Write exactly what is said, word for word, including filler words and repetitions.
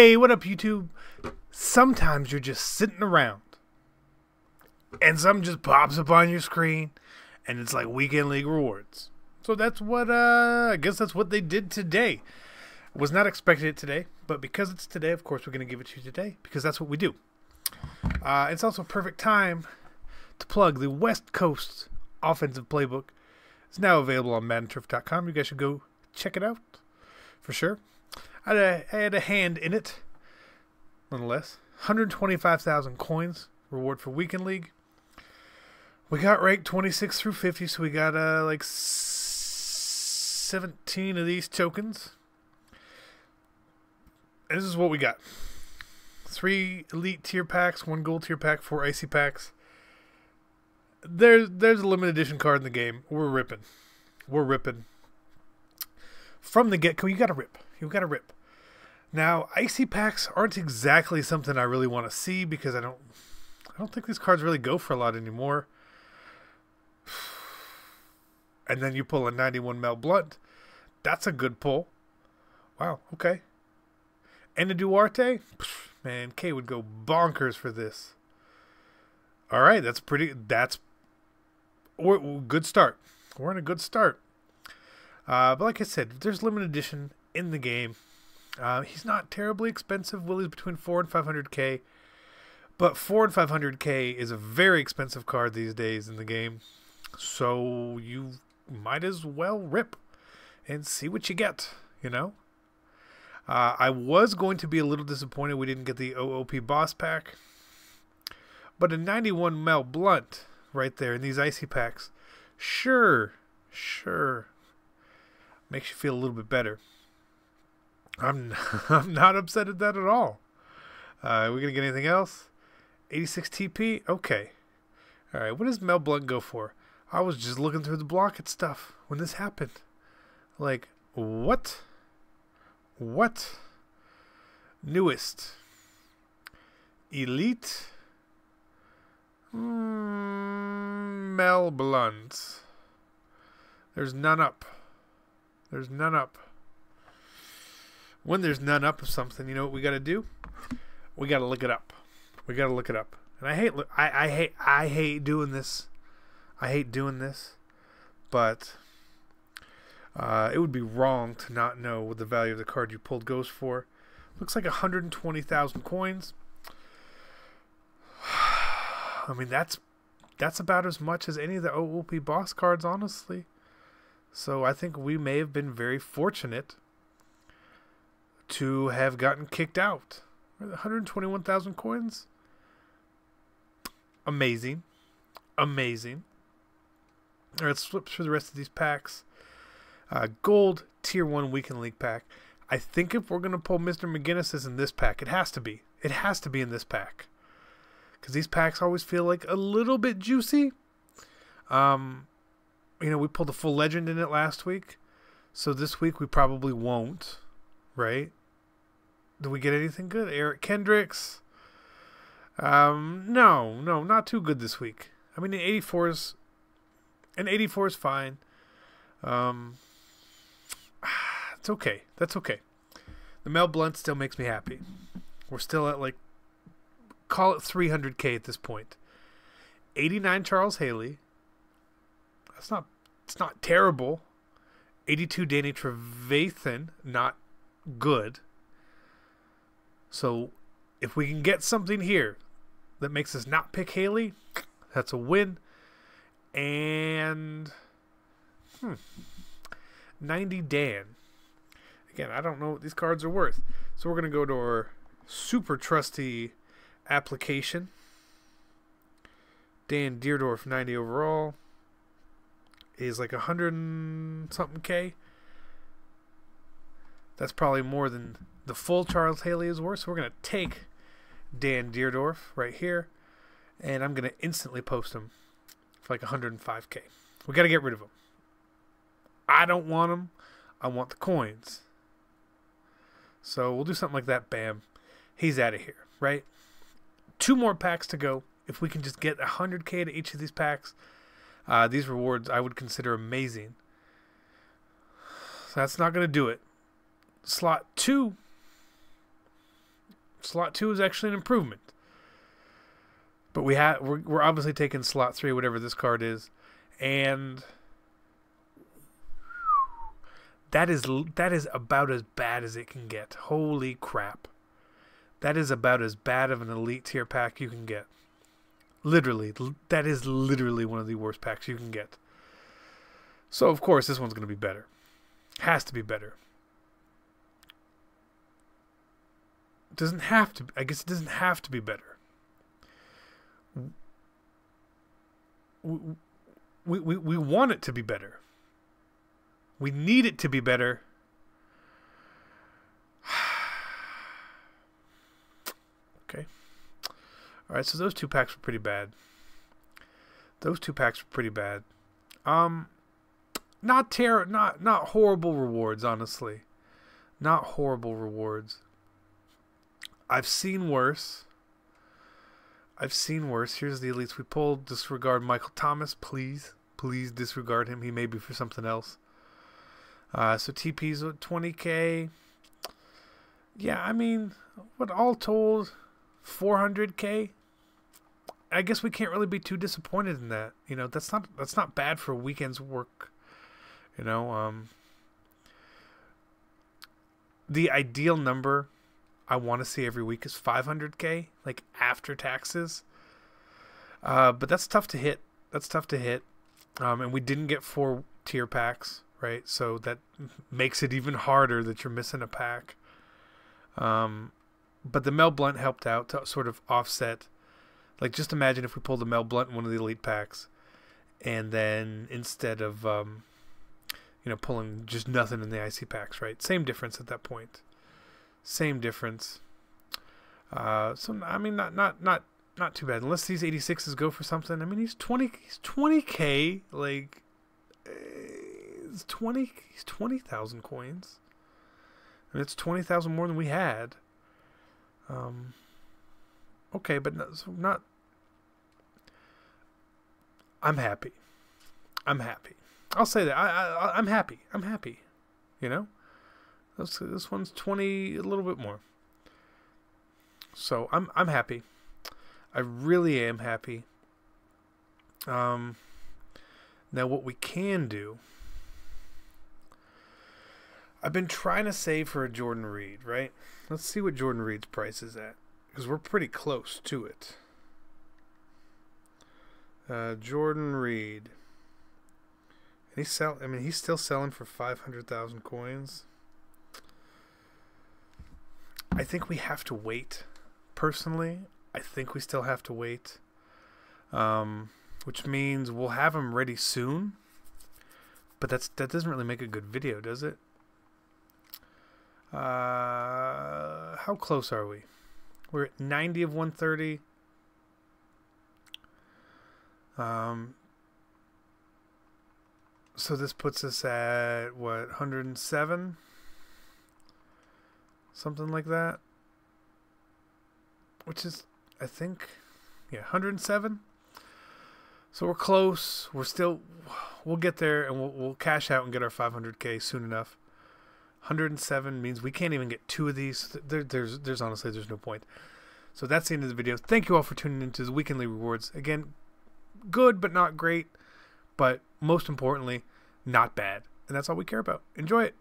Hey, what up, YouTube? Sometimes you're just sitting around and something just pops up on your screen and it's like weekend league rewards. So that's what, uh, I guess that's what they did today. Was not expecting it today, but because it's today, of course, we're going to give it to you today because that's what we do. Uh, it's also a perfect time to plug the West Coast Offensive Playbook. It's now available on Madden Turf dot com. You guys should go check it out for sure. I had a, I had a hand in it, nonetheless. one hundred twenty-five thousand coins reward for weekend league. We got ranked twenty-six through fifty, so we got uh, like seventeen of these tokens. And this is what we got: three elite tier packs, one gold tier pack, four icy packs. There's there's a limited edition card in the game. We're ripping, we're ripping. From the get-go, you gotta rip. You gotta rip. Now, icy packs aren't exactly something I really want to see because I don't, I don't think these cards really go for a lot anymore. And then you pull a ninety-one Mel Blount. That's a good pull. Wow. Okay. And a Duarte. Man, K would go bonkers for this. All right, that's pretty. That's or good start. We're in a good start. Uh, but like I said, there's limited edition in the game. Uh, he's not terribly expensive. Willie's between four and five hundred K. But four and five hundred K is a very expensive card these days in the game. So you might as well rip and see what you get, you know? Uh, I was going to be a little disappointed we didn't get the O O P boss pack. But a ninety-one Mel Blount right there in these icy packs. Sure, sure. Makes you feel a little bit better. I'm, I'm not upset at that at all. Uh, are we going to get anything else? eighty-six T P? Okay. All right, what does Mel Blount go for? I was just looking through the block at stuff when this happened. Like, what? What? Newest. Elite. Mm, Mel Blount. There's none up. There's none up. When there's none up of something, you know what we got to do? We got to look it up. We got to look it up. And I hate, I, I hate, I hate doing this. I hate doing this. But uh, it would be wrong to not know what the value of the card you pulled goes for. Looks like one hundred twenty thousand coins. I mean, that's that's about as much as any of the O O P boss cards, honestly. So I think we may have been very fortunate to have gotten kicked out. one hundred twenty-one thousand coins. Amazing. Amazing. All right, let's flip through the rest of these packs. Uh, gold Tier one Weekend League pack. I think if we're going to pull Mister McGinnis is in this pack. It has to be. It has to be in this pack. Because these packs always feel like a little bit juicy. Um... You know, we pulled a full legend in it last week. So this week we probably won't, right? Did we get anything good? Eric Kendricks? Um, no, no, not too good this week. I mean, an eighty-four is, an eighty-four is fine. Um, it's okay. That's okay. The Mel Blount still makes me happy. We're still at, like, call it three hundred K at this point. eighty-nine Charles Haley. It's not, it's not terrible. eighty-two Danny Trevathan, not good. So if we can get something here that makes us not pick Haley, that's a win. And hmm, ninety Dan. Again, I don't know what these cards are worth. So we're going to go to our super trusty application. Dan Dierdorf, ninety overall. Is like a hundred and something K. That's probably more than the full Charles Haley is worth. So we're going to take Dan Dierdorf right here. And I'm going to instantly post him for like one hundred five K. We got to get rid of him. I don't want him. I want the coins. So we'll do something like that. Bam. He's out of here, right? Two more packs to go. If we can just get one hundred K to each of these packs. Uh, these rewards I would consider amazing. So that's not going to do it. Slot two Slot two is actually an improvement. But we have we're, we're obviously taking slot three, whatever this card is, and that is that is about as bad as it can get. Holy crap! That is about as bad of an elite tier pack you can get. Literally, that is literally one of the worst packs you can get. So of course this one's going to be better. Has to be better. Doesn't have to. I guess it doesn't have to be better. We, we, we want it to be better. We need it to be better. Okay. Alright, so those two packs were pretty bad. Those two packs were pretty bad. Um, not ter- not not horrible rewards, honestly. Not horrible rewards. I've seen worse. I've seen worse. Here's the elites we pulled. Disregard Michael Thomas, please. Please disregard him. He may be for something else. Uh, so T P's at twenty K. Yeah, I mean, what all told, four hundred K. I guess we can't really be too disappointed in that. You know, that's not that's not bad for a weekend's work. You know, um, the ideal number I want to see every week is five hundred K, like after taxes. Uh, but that's tough to hit. That's tough to hit. Um, and we didn't get four tier packs, right? So that makes it even harder that you're missing a pack. Um, but the Mel Blount helped out to sort of offset. Like, just imagine if we pulled the Mel Blount in one of the elite packs, and then instead of um, you know, pulling just nothing in the I C packs, right? Same difference at that point. Same difference. Uh, so I mean, not not not not too bad. Unless these eighty-sixes go for something. I mean, he's twenty. He's twenty K. Like, it's twenty. He's twenty thousand coins, and it's twenty thousand more than we had. Um. Okay, but not, so not. I'm happy. I'm happy. I'll say that. I, I I'm happy. I'm happy. You know. This this one's twenty, a little bit more. So I'm I'm happy. I really am happy. Um. Now what we can do. I've been trying to save for a Jordan Reed, right? Let's see what Jordan Reed's price is at, because we're pretty close to it. Uh, Jordan Reed. And he's sell. I mean, he's still selling for five hundred thousand coins. I think we have to wait. Personally, I think we still have to wait, um, which means we'll have them ready soon. But that's that doesn't really make a good video, does it? Uh, how close are we? We're at ninety of one thirty. Um, so this puts us at what, one hundred seven. Something like that, which is, I think, yeah, one hundred seven. So we're close. We're still, we'll get there, and we'll, we'll cash out and get our five hundred K soon enough. one hundred seven means we can't even get two of these. There, there's, there's honestly, there's no point. So that's the end of the video. Thank you all for tuning into the weekly rewards. Again, good but not great, but most importantly, not bad. And that's all we care about. Enjoy it.